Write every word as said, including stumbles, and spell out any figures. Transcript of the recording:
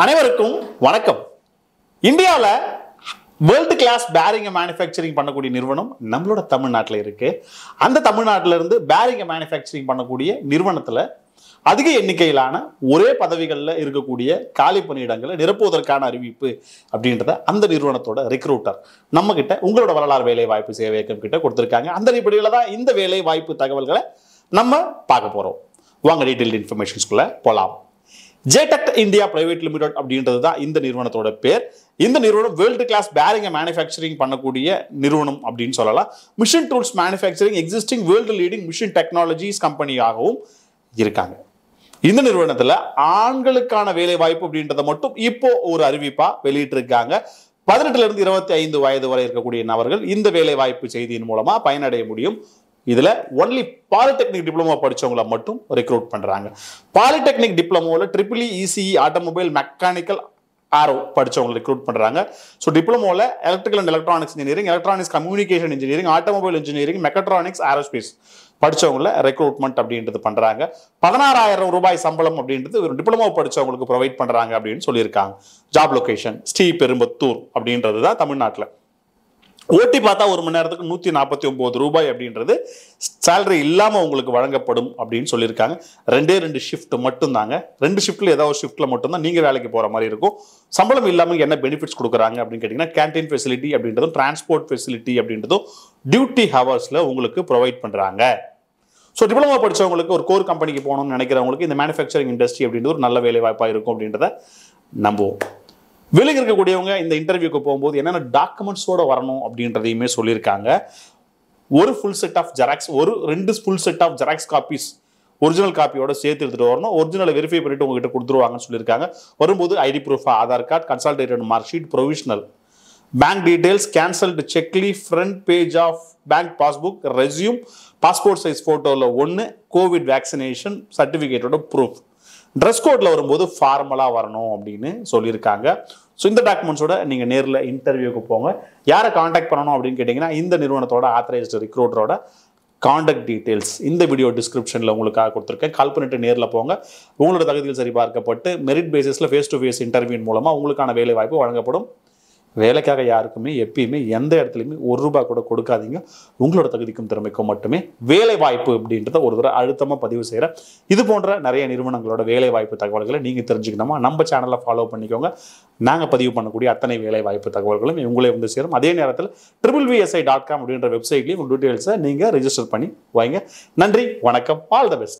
அனைவருக்கும் வணக்கம். இந்தியால வேர்ல்ட் கிளாஸ் பேரிங் manufacturing பண்ணக்கூடிய நிறுவனம் நம்மளோட தமிழ்நாட்டுல இருக்கு. அந்த தமிழ்நாட்டுல இருந்து பேரிங் manufacturing பண்ணக்கூடிய நிறுவனத்துல அதிக எண்ணிக்கையிலான ஒரே பதவிகள்ல இருக்கக்கூடிய காலி பணியிடங்களை நிரப்புவதற்கான அறிவிப்பு அப்படின்றத அந்த நிறுவனத்தோட ரெக்ரூட்டர் நம்ம கிட்ட உங்களோட வரலாறு வேலை வாய்ப்பு சேவை இயக்கம் கிட்ட கொடுத்திருக்காங்க. அந்த அடிப்படையில தான் இந்த வேலை வாய்ப்பு தகவல்களை நம்ம பார்க்க போறோம். வாங்க டீடைல்டு இன்ஃபர்மேஷன்ஸ்குள்ள போலாம். JTEKT India private limited அப்படின்றது தான் இந்த நிறுவனத்தோட பேர். இந்த நிறுவனம் வேர்ல்டு கிளாஸ் பேரிங் மேனுஃபேக்சரிங் பண்ணக்கூடிய நிறுவனம் அப்படின்னு சொல்லலாம். Machine tools manufacturing existing world leading machine technologies கம்பெனியாகவும் இருக்காங்க. இந்த நிறுவனத்துல ஆண்களுக்கான வேலை வாய்ப்பு அப்படின்றத மட்டும் இப்போ ஒரு அறிவிப்பா வெளியிட்டு இருக்காங்க. பதினெட்டுல இருந்து இருபத்தி ஐந்து வயது வரை இருக்கக்கூடிய நபர்கள் இந்த வேலை வாய்ப்பு செய்தியின் மூலமா பயனடைய முடியும். இதுல ஒன்லி பாலிடெக்னிக் டிப்ளமோ படிச்சவங்களை மட்டும் ரெக்ரூட் பண்றாங்க. பாலிடெக்னிக் டிப்ளமோல triple ECE automobile mechanical aero படிச்சவங்களை ரெக்ரூட் பண்றாங்க. ஸோ டிப்ளமோல electrical and electronics engineering, electronics communication engineering, automobile engineering, mechatronics, aerospace படிச்சவங்கள ரெக்ரூட்மெண்ட் அப்படின்றது பண்றாங்க. பதினாறாயிரம் ரூபாய் சம்பளம் அப்படின்றது ஒரு டிப்ளமோ படிச்சவங்களுக்கு ப்ரொவைட் பண்றாங்க அப்படின்னு சொல்லியிருக்காங்க. ஜாப் லொகேஷன் ஸ்ரீபெரும்புத்தூர் அப்படின்றது தான் தமிழ்நாட்டில். ஓட்டி பார்த்தா ஒரு மணி நேரத்துக்கு நூற்றி நாற்பத்தி ஒன்பது ரூபாய் அப்படின்றது சேலரி இல்லாமல் உங்களுக்கு வழங்கப்படும் அப்படின்னு சொல்லியிருக்காங்க. ரெண்டே ரெண்டு ஷிஃப்ட் மட்டும்தாங்க. ரெண்டு ஷிஃப்ட்டில் ஏதாவது ஒரு ஷிஃப்ட்டில் மட்டும்தான் நீங்கள் வேலைக்கு போகிற மாதிரி இருக்கும். சம்பளம் இல்லாமல் என்ன பெனிஃபிட்ஸ் கொடுக்குறாங்க அப்படின்னு கேட்டிங்கன்னா, கேன்டீன் ஃபெசிலிட்டி அப்படின்றதும் டிரான்ஸ்போர்ட் ஃபெசிலிட்டி அப்படின்றதும் டியூட்டி ஹவர்ஸில் உங்களுக்கு ப்ரொவைட் பண்ணுறாங்க. ஸோ டிப்ளமோ படித்தவங்களுக்கு ஒரு கோர் கம்பெனிக்கு போகணும்னு நினைக்கிறவங்களுக்கு இந்த மேனுஃபேக்சரிங் இண்டஸ்ட்ரி அப்படின்றது ஒரு நல்ல வேலை வாய்ப்பாக இருக்கும் அப்படின்றத நம்புவோம். வெளியே இருக்கக்கூடியவங்க இந்த இன்டர்வியூக்கு போகும்போது என்னென்ன டாக்குமெண்ட்ஸோடு வரணும் அப்படின்றதையுமே சொல்லியிருக்காங்க. ஒரு ஃபுல் செட் ஆஃப் ஜெராக்ஸ், ஒரு ரெண்டு full set of xerox copies original காப்பியோட சேர்த்து எடுத்துகிட்டு வரணும். ஒரிஜினலை வெரிஃபை பண்ணிவிட்டு உங்ககிட்ட கொடுத்துருவாங்கன்னு சொல்லியிருக்காங்க. வரும்போது ID proof, Aadhaar card, consolidated mark sheet, provisional bank details, cancelled செக்லி, front page of bank passbook, resume, passport size ஃபோட்டோவில் ஒன்று, கோவிட் வேக்சினேஷன் சர்டிஃபிகேட்டோட ப்ரூஃப். ட்ரெஸ் கோடில் வரும்போது ஃபார்மலாக வரணும் அப்படின்னு சொல்லியிருக்காங்க. ஸோ இந்த டாக்குமெண்ட்ஸோட நீங்கள் நேரில் இன்டர்வியூக்கு போங்க. யாரை காண்டாக்ட் பண்ணணும் அப்படின்னு கேட்டிங்கன்னா, இந்த நிறுவனத்தோட ஆத்தரைஸ்டு ரிக்ரூட்டரோட காண்டாக்ட் டீட்டெயில்ஸ் இந்த வீடியோ டிஸ்கிரிப்ஷனில் உங்களுக்காக கொடுத்துருக்கேன். கால் பண்ணிட்டு நேரில் போங்க. உங்களோட தகுதியில் சரிபார்க்கப்பட்டு மெரிட் பேசிஸில் ஃபேஸ் டு ஃபேஸ் இன்டர்வியூ மூலமாக உங்களுக்கான வேலை வாய்ப்பு வழங்கப்படும். வேலைக்காக யாருக்குமே எப்பயுமே எந்த இடத்துலையுமே ஒரு ரூபா கூட கொடுக்காதீங்க. உங்களோட தகுதிக்கும் திறமைக்கும் மட்டுமே வேலை வாய்ப்பு அப்படின்றத ஒரு தடவை அழுத்தமாக பதிவு செய்கிறேன். இது போன்ற நிறைய நிறுவனங்களோட வேலை வாய்ப்பு தகவல்களை நீங்கள் தெரிஞ்சுக்கணுமா நம்ம சேனலை ஃபாலோ பண்ணிக்கோங்க. நாங்கள் பதிவு பண்ணக்கூடிய அத்தனை வேலை வாய்ப்பு தகவல்களும் உங்களே வந்து சேரும். அதே நேரத்தில் W W W dot S I dot com அப்படின்ற வெப்சைட்லேயும் உங்கள் டீட்டெயில்ஸை நீங்கள் ரெஜிஸ்டர் பண்ணி வாங்க. நன்றி, வணக்கம், ஆல் த பெஸ்ட்.